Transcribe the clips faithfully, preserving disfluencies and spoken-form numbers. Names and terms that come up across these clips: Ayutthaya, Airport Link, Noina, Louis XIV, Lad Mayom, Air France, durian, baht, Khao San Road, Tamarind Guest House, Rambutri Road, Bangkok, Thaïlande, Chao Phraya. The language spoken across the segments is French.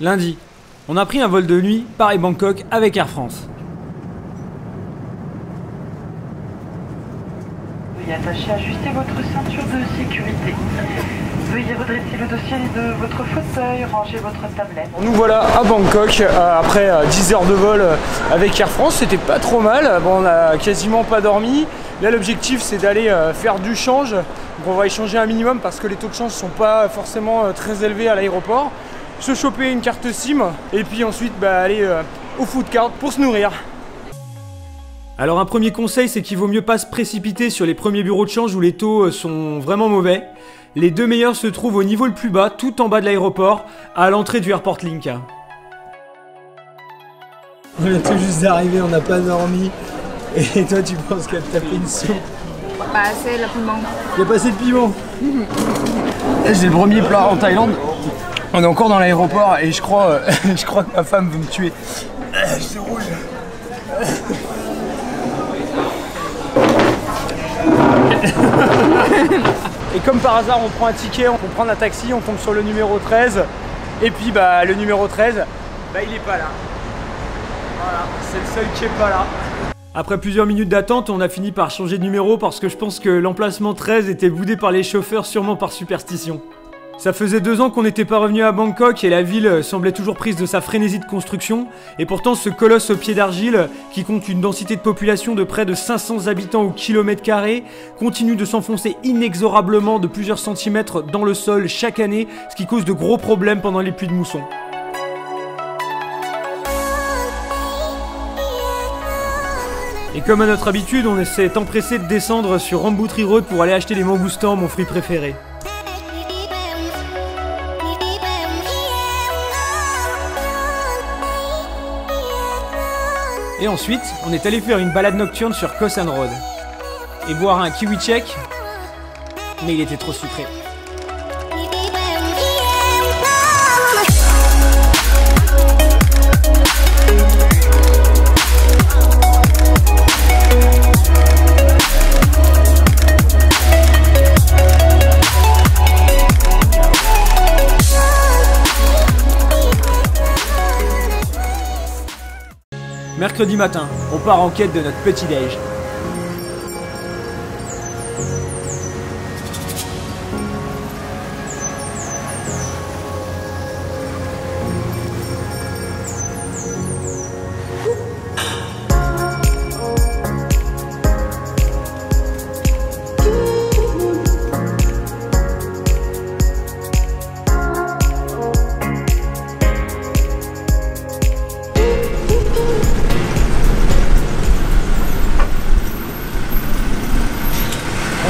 lundi, on a pris un vol de nuit Paris-Bangkok avec Air France. Veuillez attacher, ajuster votre ceinture de sécurité. Veuillez redresser le dossier de votre fauteuil, ranger votre tablette. Nous voilà à Bangkok après dix heures de vol avec Air France. C'était pas trop mal, bon, on a quasiment pas dormi. Là, l'objectif, c'est d'aller faire du change. Donc, on va échanger un minimum parce que les taux de change sont pas forcément très élevés à l'aéroport. Se choper une carte SIM et puis ensuite bah, aller au food court pour se nourrir. Alors un premier conseil, c'est qu'il vaut mieux pas se précipiter sur les premiers bureaux de change où les taux sont vraiment mauvais. Les deux meilleurs se trouvent au niveau le plus bas, tout en bas de l'aéroport, à l'entrée du Airport Link. On est tout juste arrivé, on n'a pas dormi. Et toi, tu penses qu'elle t'a pris une soupe? Pas assez le piment. Il n'y a pas assez de piment. C'est le premier plat en Thaïlande. On est encore dans l'aéroport et je crois, euh, je crois que ma femme veut me tuer. Je suis rouge. Et comme par hasard, on prend un ticket, on prend un taxi, on tombe sur le numéro treize. Et puis bah le numéro treize, bah il est pas là. Voilà, c'est le seul qui est pas là. Après plusieurs minutes d'attente, on a fini par changer de numéro parce que je pense que l'emplacement treize était boudé par les chauffeurs, sûrement par superstition. Ça faisait deux ans qu'on n'était pas revenu à Bangkok et la ville semblait toujours prise de sa frénésie de construction. Et pourtant, ce colosse au pied d'argile, qui compte une densité de population de près de cinq cents habitants au kilomètre carré, continue de s'enfoncer inexorablement de plusieurs centimètres dans le sol chaque année, ce qui cause de gros problèmes pendant les pluies de mousson. Et comme à notre habitude, on s'est empressé de descendre sur Rambutri Road pour aller acheter les mangoustans, mon fruit préféré. Et ensuite, on est allé faire une balade nocturne sur Khao San Road et boire un kiwi tchèque, mais il était trop sucré. Mercredi matin, on part en quête de notre petit-déj.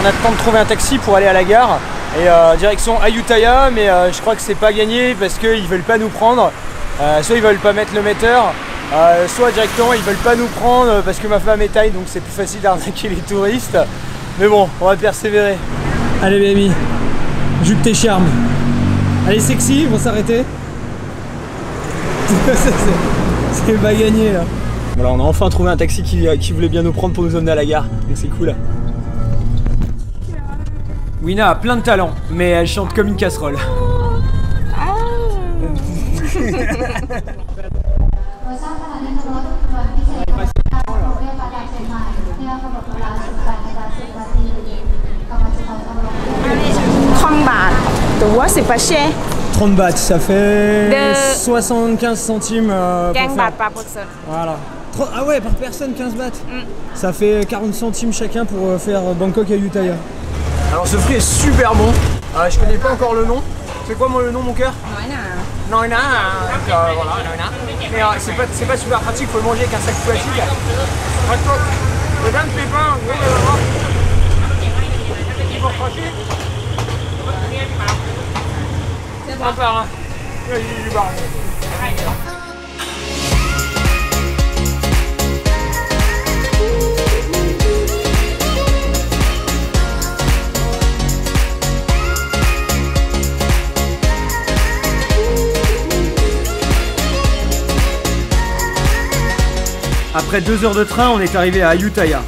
On a le temps de trouver un taxi pour aller à la gare et euh, direction Ayutthaya, mais euh, je crois que c'est pas gagné parce qu'ils veulent pas nous prendre. Euh, soit ils veulent pas mettre le metteur, euh, soit directement ils veulent pas nous prendre parce que ma femme est thaï, donc c'est plus facile d'arnaquer les touristes. Mais bon, on va persévérer. Allez mes amis, jupe tes charmes. Allez sexy, ils vont s'arrêter. C'est pas gagné là. Voilà, on a enfin trouvé un taxi qui, qui voulait bien nous prendre pour nous emmener à la gare, donc c'est cool. Wina a plein de talent, mais elle chante comme une casserole. trente bahts. Tu vois, c'est pas cher. trente bahts, ça fait de... soixante-quinze centimes. Euh, quinze bahts par personne. Voilà. Ah ouais, par personne, quinze bahts. Mm. Ça fait quarante centimes chacun pour faire Bangkok à Ayutthaya. Alors ce fruit est super bon, euh, je connais pas encore le nom. C'est quoi moi, le nom mon cœur? Noina. Noina, euh, euh, voilà, Noina. Mais euh, c'est pas, pas super pratique, faut le manger avec un sac plastique. Madame Pépin, vous voulez le voir? C'est pas pratique. C'est pas par là. J'ai du bar. Après deux heures de train, on est arrivé à Ayutthaya.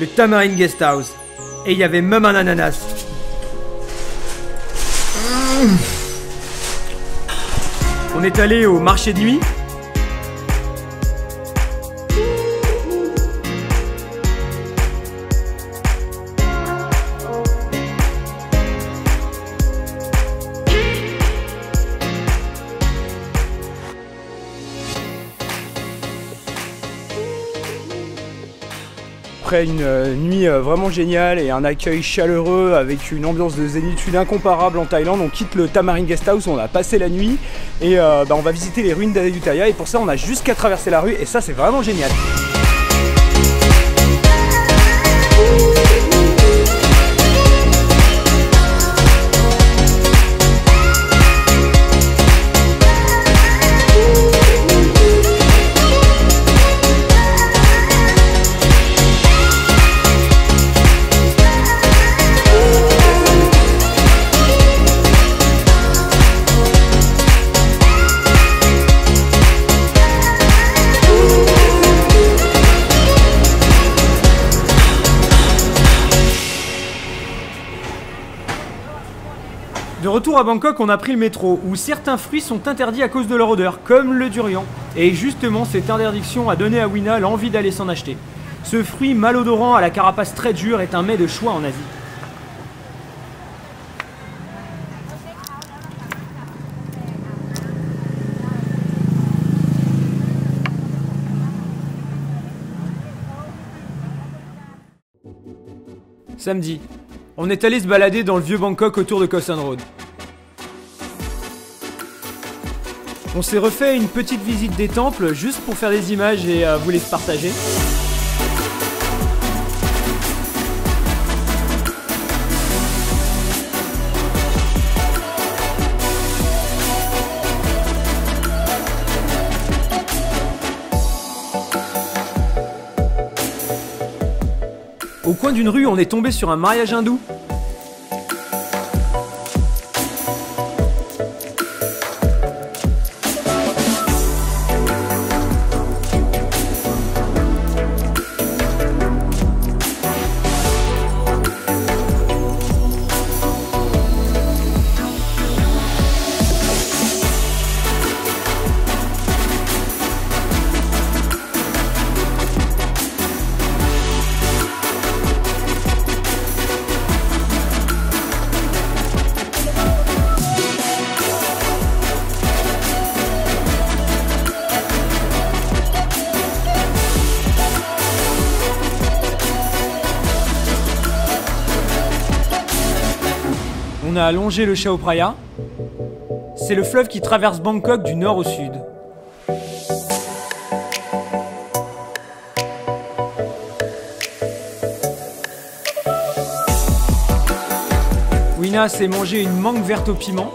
le Tamarind Guest House. Et il y avait même un ananas. On est allé au marché de nuit. Après une nuit vraiment géniale et un accueil chaleureux avec une ambiance de zénitude incomparable en Thaïlande, on quitte le Tamarind Guest House, on a passé la nuit et euh, bah, on va visiter les ruines d'Ayutthaya, et pour ça on a juste qu'à traverser la rue, et ça c'est vraiment génial. De retour à Bangkok, on a pris le métro, où certains fruits sont interdits à cause de leur odeur, comme le durian. Et justement, cette interdiction a donné à Wina l'envie d'aller s'en acheter. Ce fruit malodorant à la carapace très dure est un mets de choix en Asie. Samedi. On est allé se balader dans le vieux Bangkok autour de Khao San Road. On s'est refait une petite visite des temples juste pour faire des images et euh, vous les partager. Au coin d'une rue, on est tombé sur un mariage hindou. On a allongé le Chao Phraya. C'est le fleuve qui traverse Bangkok du nord au sud. Wina s'est mangé une mangue verte au piment.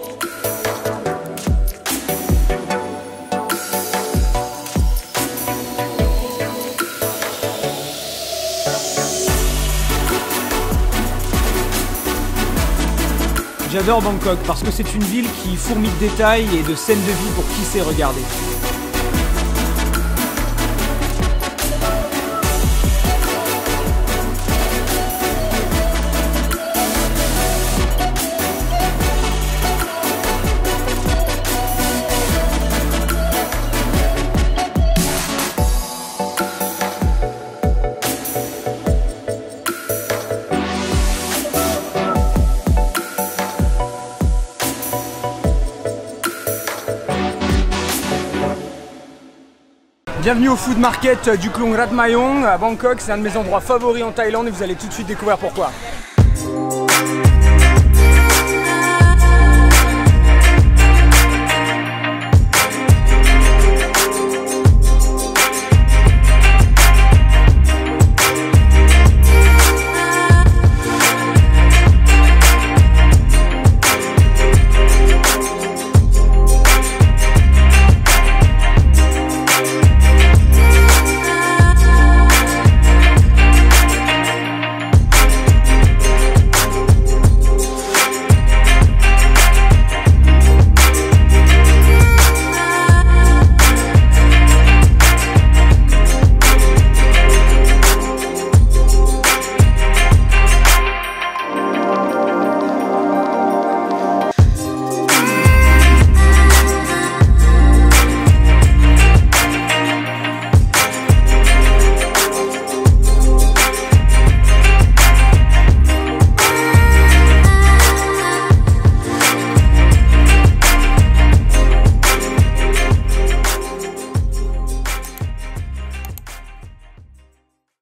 J'adore Bangkok parce que c'est une ville qui fourmille de détails et de scènes de vie pour qui sait regarder. Bienvenue au food market du Klong Lad Mayom à Bangkok, c'est un de mes endroits favoris en Thaïlande et vous allez tout de suite découvrir pourquoi.